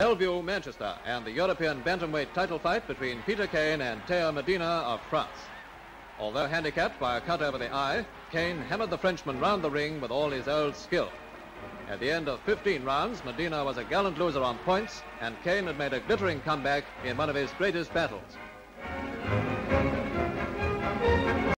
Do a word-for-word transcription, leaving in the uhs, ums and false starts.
Belle Vue, Manchester, and the European bantamweight title fight between Peter Kane and Theo Medina of France. Although handicapped by a cut over the eye, Kane hammered the Frenchman round the ring with all his old skill. At the end of fifteen rounds, Medina was a gallant loser on points, and Kane had made a glittering comeback in one of his greatest battles.